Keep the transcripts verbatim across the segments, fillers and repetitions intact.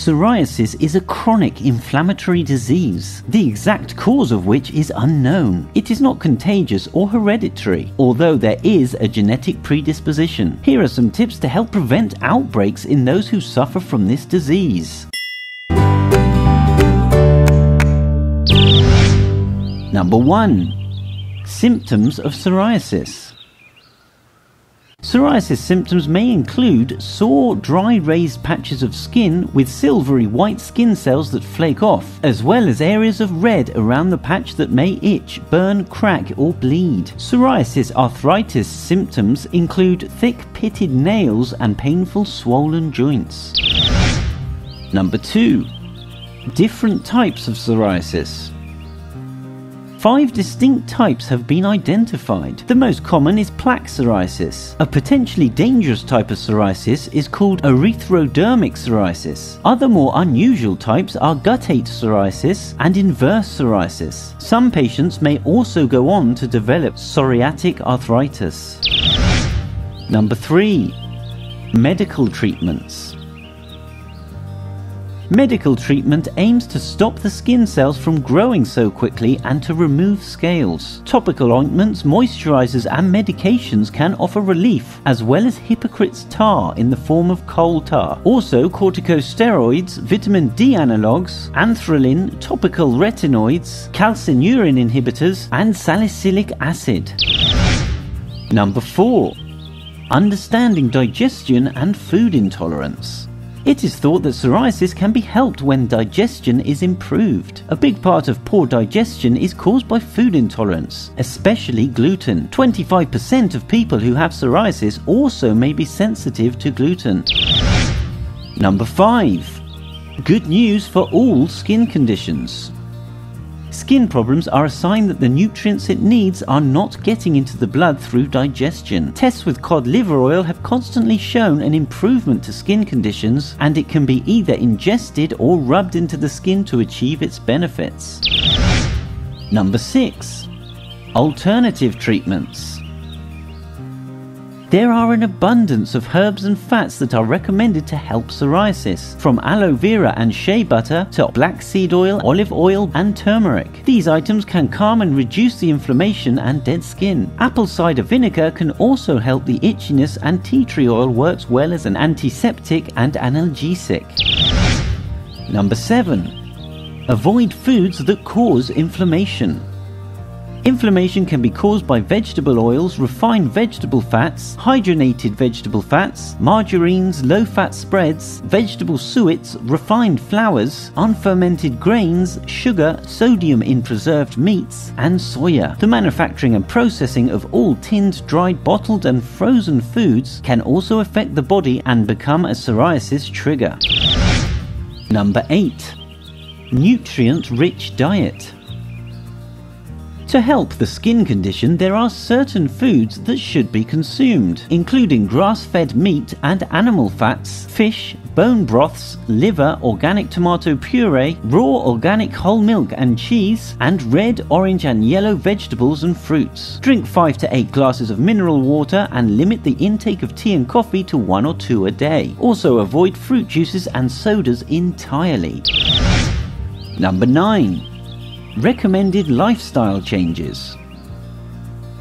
Psoriasis is a chronic inflammatory disease, the exact cause of which is unknown. It is not contagious or hereditary, although there is a genetic predisposition. Here are some tips to help prevent outbreaks in those who suffer from this disease. Number one. Symptoms of psoriasis. Psoriasis symptoms may include sore, dry, raised patches of skin with silvery white skin cells that flake off, as well as areas of red around the patch that may itch, burn, crack, or bleed. Psoriasis arthritis symptoms include thick, pitted nails and painful, swollen joints. Number two. Different types of psoriasis. Five distinct types have been identified. The most common is plaque psoriasis. A potentially dangerous type of psoriasis is called erythrodermic psoriasis. Other more unusual types are guttate psoriasis and inverse psoriasis. Some patients may also go on to develop psoriatic arthritis. Number three. Medical treatments. Medical treatment aims to stop the skin cells from growing so quickly and to remove scales. Topical ointments, moisturizers and medications can offer relief, as well as Hippocrates tar in the form of coal tar. Also corticosteroids, vitamin D analogues, anthralin, topical retinoids, calcineurin inhibitors and salicylic acid. Number four. Understanding digestion and food intolerance. It is thought that psoriasis can be helped when digestion is improved. A big part of poor digestion is caused by food intolerance, especially gluten. twenty-five percent of people who have psoriasis also may be sensitive to gluten. Number five. Good news for all skin conditions. Skin problems are a sign that the nutrients it needs are not getting into the blood through digestion. Tests with cod liver oil have constantly shown an improvement to skin conditions, and it can be either ingested or rubbed into the skin to achieve its benefits. Number six. Alternative treatments. There are an abundance of herbs and fats that are recommended to help psoriasis, from aloe vera and shea butter to black seed oil, olive oil and turmeric. These items can calm and reduce the inflammation and dead skin. Apple cider vinegar can also help the itchiness, and tea tree oil works well as an antiseptic and analgesic. Number seven. Avoid foods that cause inflammation. Inflammation can be caused by vegetable oils, refined vegetable fats, hydrogenated vegetable fats, margarines, low-fat spreads, vegetable suets, refined flours, unfermented grains, sugar, sodium in preserved meats, and soya. The manufacturing and processing of all tinned, dried, bottled, and frozen foods can also affect the body and become a psoriasis trigger. Number eight. Nutrient-rich diet. To help the skin condition, there are certain foods that should be consumed, including grass-fed meat and animal fats, fish, bone broths, liver, organic tomato puree, raw organic whole milk and cheese, and red, orange and yellow vegetables and fruits. Drink five to eight glasses of mineral water and limit the intake of tea and coffee to one or two a day. Also avoid fruit juices and sodas entirely. Number nine. Recommended lifestyle changes.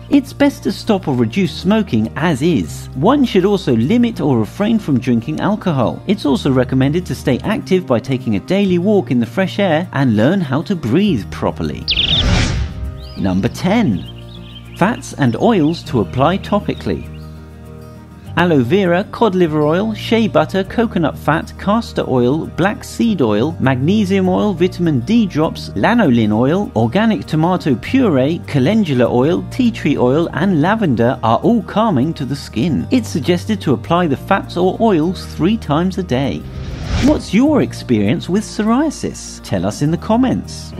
It's best to stop or reduce smoking as is. One should also limit or refrain from drinking alcohol. It's also recommended to stay active by taking a daily walk in the fresh air and learn how to breathe properly. Number ten. Fats and oils to apply topically. Aloe vera, cod liver oil, shea butter, coconut fat, castor oil, black seed oil, magnesium oil, vitamin D drops, lanolin oil, organic tomato puree, calendula oil, tea tree oil and lavender are all calming to the skin. It's suggested to apply the fats or oils three times a day. What's your experience with psoriasis? Tell us in the comments.